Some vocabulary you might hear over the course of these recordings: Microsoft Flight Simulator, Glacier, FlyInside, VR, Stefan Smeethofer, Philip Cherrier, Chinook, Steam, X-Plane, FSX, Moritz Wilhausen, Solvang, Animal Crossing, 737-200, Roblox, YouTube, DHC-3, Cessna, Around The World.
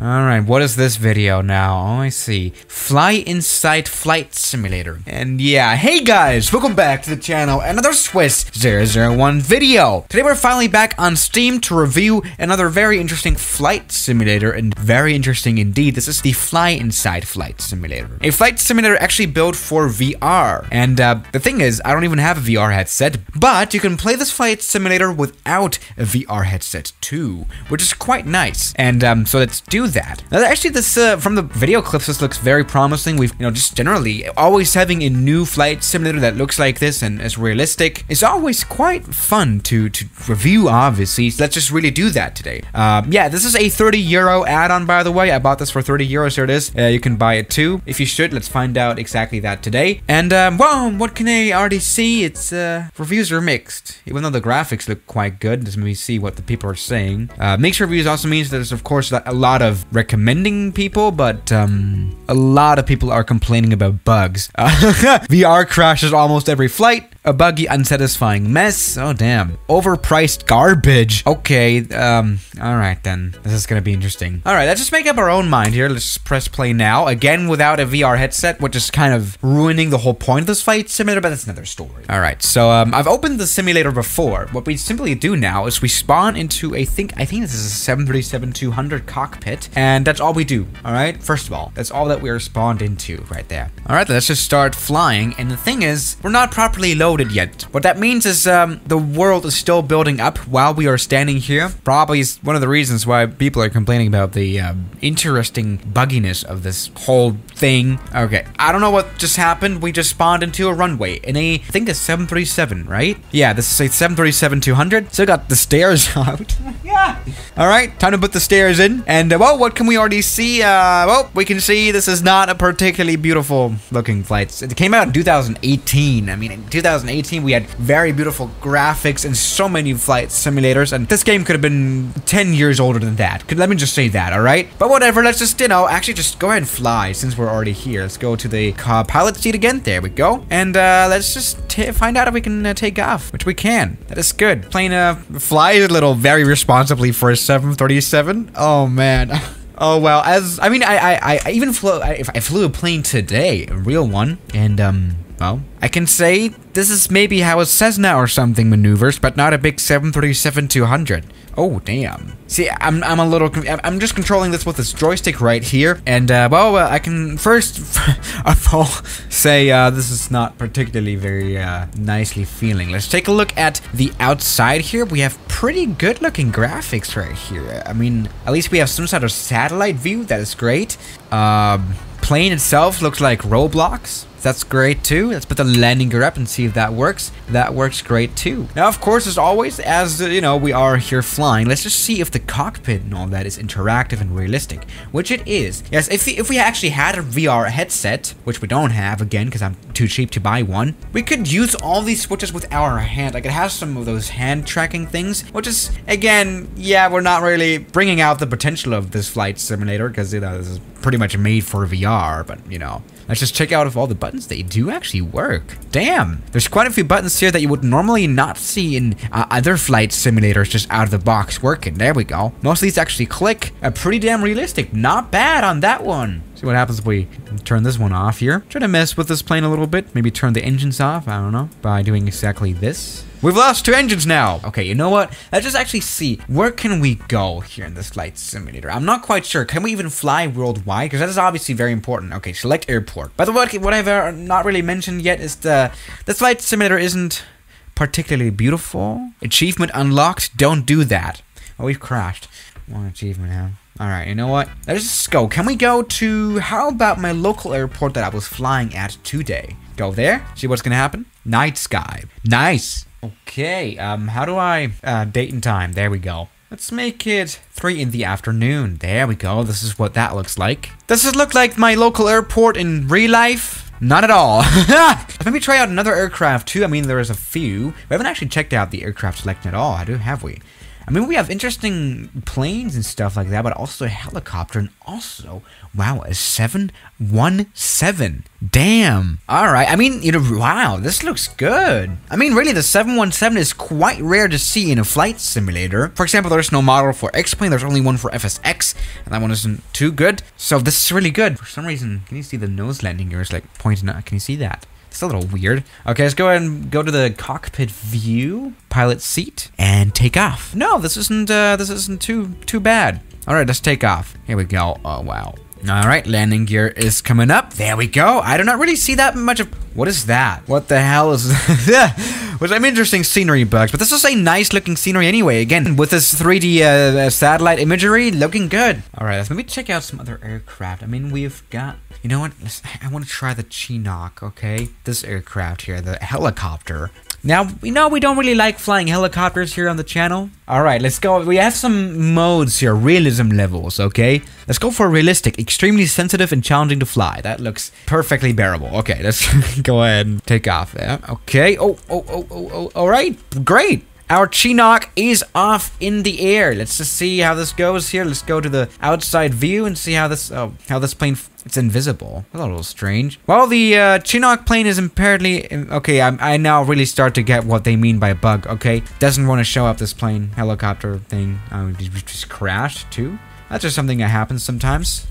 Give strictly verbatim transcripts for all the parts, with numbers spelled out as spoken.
Alright, what is this video now? Oh, I see. FlyInside Flight Simulator. And yeah, hey guys, welcome back to the channel, another Swiss zero zero one video. Today we're finally back on Steam to review another very interesting flight simulator, and very interesting indeed. This is the FlyInside Flight Simulator. A flight simulator actually built for V R. And uh, the thing is, I don't even have a V R headset, but you can play this flight simulator without a V R headset too, which is quite nice. And um, so let's do that. Now, actually, this uh, from the video clips, this looks very promising. We've, you know, just generally always having a new flight simulator that looks like this and is realistic is always quite fun to to review. Obviously, so let's just really do that today. Um, yeah, this is a thirty euro add-on, by the way. I bought this for thirty euros. Here it is. Uh, you can buy it too if you should. Let's find out exactly that today. And um, well, what can I already see? It's uh, reviews are mixed, even though the graphics look quite good. Let me see what the people are saying. Uh, mixed reviews also means there's of course a lot of recommending people, but um, a lot of people are complaining about bugs. Uh, V R crashes almost every flight. A buggy, unsatisfying mess. Oh, damn. Overpriced garbage. Okay, um, alright then. This is gonna be interesting. Alright, let's just make up our own mind here. Let's just press play now. Again, without a V R headset, which is kind of ruining the whole point of this flight simulator, but that's another story. Alright, so, um, I've opened the simulator before. What we simply do now is we spawn into a, think, I think this is a seven thirty-seven two hundred cockpit, and that's all we do, alright? First of all, that's all that we are spawned into right there. Alright, let's just start flying, and the thing is, we're not properly loaded yet. What that means is um, the world is still building up while we are standing here. Probably is one of the reasons why people are complaining about the um, interesting bugginess of this whole thing. Okay, I don't know what just happened. We just spawned into a runway in a, I think a seven thirty-seven, right? Yeah, this is a seven thirty-seven two hundred. So I got the stairs out. Yeah. All right, time to put the stairs in. And uh, well, what can we already see? Uh, well, we can see this is not a particularly beautiful looking flight. It came out in two thousand eighteen. I mean, in two thousand eighteen we had very beautiful graphics and so many flight simulators, and this game could have been ten years older than that. Could, let me just say that, all right? But whatever, let's just, you know, actually just go ahead and fly since we're already here. Let's go to the uh, pilot seat again. There we go. And uh, let's just t find out if we can uh, take off, which we can. That is good. Plane uh, flies a little very responsibly for a seven thirty-seven. Oh, man. Oh, well, as, I mean, I, I, I even flew, I, I flew a plane today, a real one, and, um, well, I can say this is maybe how a Cessna or something maneuvers, but not a big seven thirty-seven two hundred. Oh, damn. See, I'm, I'm a little, I'm just controlling this with this joystick right here. And, uh, well, uh, I can first of all say, uh, this is not particularly very, uh, nicely feeling. Let's take a look at the outside here. We have pretty good looking graphics right here. I mean, at least we have some sort of satellite view. That is great. Um, plane itself looks like Roblox. That's great too. Let's put the landing gear up and see if that works. That works great too. Now, of course, as always, as you know, we are here flying. Let's just see if the cockpit and all that is interactive and realistic, which it is. Yes, if we, if we actually had a V R headset, which we don't have again because I'm too cheap to buy one, we could use all these switches with our hand. Like, it has some of those hand tracking things, which is, again, yeah, we're not really bringing out the potential of this flight simulator because, you know, this is pretty much made for V R, but, you know, let's just check out if all the buttons, they do actually work. Damn, there's quite a few buttons here that you would normally not see in uh, other flight simulators just out of the box working. There we go. Most of these actually click. Uh, pretty damn realistic. Not bad on that one. See what happens if we turn this one off here. Try to mess with this plane a little bit. Maybe turn the engines off, I don't know, by doing exactly this. We've lost two engines now. Okay, you know what? Let's just actually see. Where can we go here in this flight simulator? I'm not quite sure. Can we even fly worldwide? Because that is obviously very important. Okay, select airport. By the way, what I've not really mentioned yet is the, the flight simulator isn't particularly beautiful. Achievement unlocked. Don't do that. Oh, we've crashed. One achievement now. All right, you know what? Let's just go. Can we go to, how about my local airport that I was flying at today? Go there, see what's gonna happen. Night sky, nice. Okay, um, how do I, uh, date and time, there we go. Let's make it three in the afternoon. There we go, this is what that looks like. Does this look like my local airport in real life? Not at all. Maybe try out another aircraft too. I mean, there is a few. We haven't actually checked out the aircraft selection at all, do have we? I mean, we have interesting planes and stuff like that, but also a helicopter and also, wow, a seven one seven. Damn. All right. I mean, you know, wow, this looks good. I mean, really, the seven one seven is quite rare to see in a flight simulator. For example, there's no model for X-Plane. There's only one for F S X, and that one isn't too good. So this is really good. For some reason, can you see the nose landing here? It's like pointing out. Can you see that? It's a little weird. Okay, let's go ahead and go to the cockpit view, pilot seat, and take off. No, this isn't uh, this isn't too too bad. All right, let's take off. Here we go. Oh wow. All right, landing gear is coming up. There we go. I do not really see that much of. What is that? What the hell is that? Which I'm interesting scenery bugs, but this is a nice looking scenery anyway. Again, with this three D uh, satellite imagery, looking good. All right, let's maybe check out some other aircraft. I mean, we've got, you know what? Let's, I want to try the Chinook, okay? This aircraft here, the helicopter. Now, you know, we don't really like flying helicopters here on the channel. All right, let's go. We have some modes here, realism levels, okay? Let's go for realistic, extremely sensitive and challenging to fly. That looks perfectly bearable. Okay, let's go ahead and take off there. Okay, oh, oh, oh, oh, oh, all right, great. Our Chinook is off in the air. Let's just see how this goes here. Let's go to the outside view and see how this oh, how this plane, f it's invisible. That's a little strange. Well, the uh, Chinook plane is apparently, okay, I, I now really start to get what they mean by bug, okay? Doesn't want to show up this plane, helicopter thing. Um, just crashed too. That's just something that happens sometimes.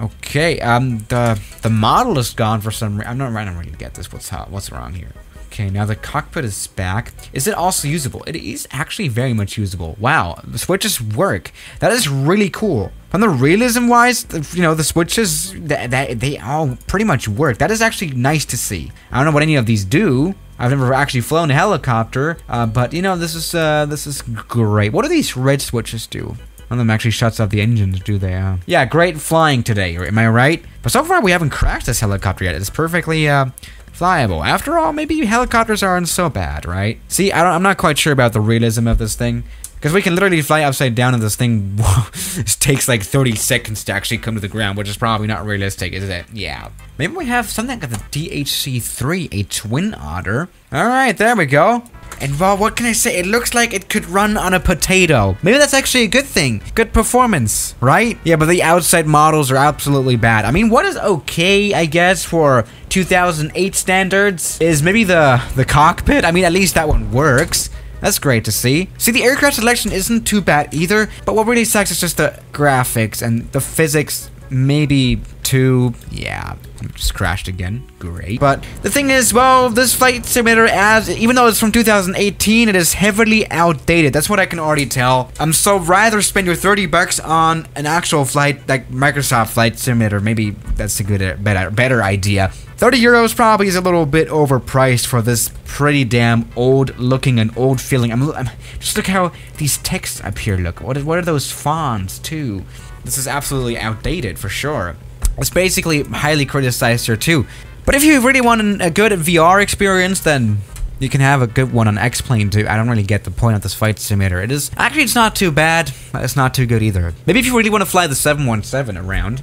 Okay, um, the the model is gone for some reason. I'm not, I don't really get this, what's, what's wrong here? Okay, now the cockpit is back. Is it also usable? It is actually very much usable. Wow, the switches work. That is really cool. From the realism-wise, you know, the switches, that they, they all pretty much work. That is actually nice to see. I don't know what any of these do. I've never actually flown a helicopter, uh, but you know, this is uh, this is great. What do these red switches do? One of them actually shuts off the engines, do they? Uh, yeah, great flying today, am I right? But so far, we haven't crashed this helicopter yet. It's perfectly uh, flyable. After all, maybe helicopters aren't so bad, right? See, I don't, I'm not quite sure about the realism of this thing. Because we can literally fly upside down and this thing this takes like thirty seconds to actually come to the ground, which is probably not realistic, is it? Yeah. Maybe we have something like the D H C three, a twin otter. All right, there we go. And well, what can I say? It looks like it could run on a potato. Maybe that's actually a good thing. Good performance, right? Yeah, but the outside models are absolutely bad. I mean, what is okay, I guess, for two thousand eight standards is maybe the, the cockpit. I mean, at least that one works. That's great to see. See, the aircraft selection isn't too bad either, but what really sucks is just the graphics and the physics, maybe too, yeah, just crashed again. Great. But the thing is, well, this flight simulator, as even though it's from two thousand eighteen, it is heavily outdated. That's what I can already tell. I'm um, so rather spend your thirty bucks on an actual flight, like Microsoft Flight Simulator. Maybe that's a good, better, better idea. thirty euros probably is a little bit overpriced for this pretty damn old looking and old feeling. I'm, I'm just look how these texts up here look. What, what are those fonts too? This is absolutely outdated for sure. It's basically highly criticized here too. But if you really want an, a good V R experience, then you can have a good one on X-Plane too. I don't really get the point of this flight simulator. It is actually, it's not too bad, but it's not too good either. Maybe if you really want to fly the seven one seven around.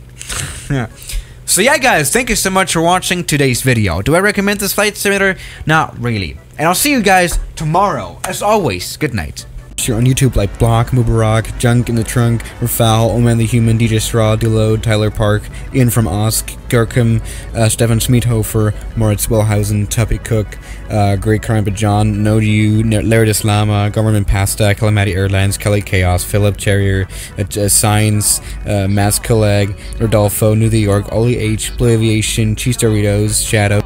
Yeah. So yeah, guys, thank you so much for watching today's video. Do I recommend this flight simulator? Not really. And I'll see you guys tomorrow. As always, good night. You're on YouTube like Block, Mubarak, Junk in the Trunk, Rafal, Oman the Human, D J Straw, Deload, Tyler Park, Ian from Osk, Gerkum, uh, Stefan Smeethofer, Moritz Wilhausen, Tuppy Cook, uh, Great Crime Bajan, Nodiu, Laird Islama, Government Pasta, Calamati Airlines, Kelly Chaos, Philip Cherrier, uh, uh, Science, uh, Mass Colleg, Rodolfo, New York, Ollie H, Blue Aviation, Cheese Doritos, Shadow.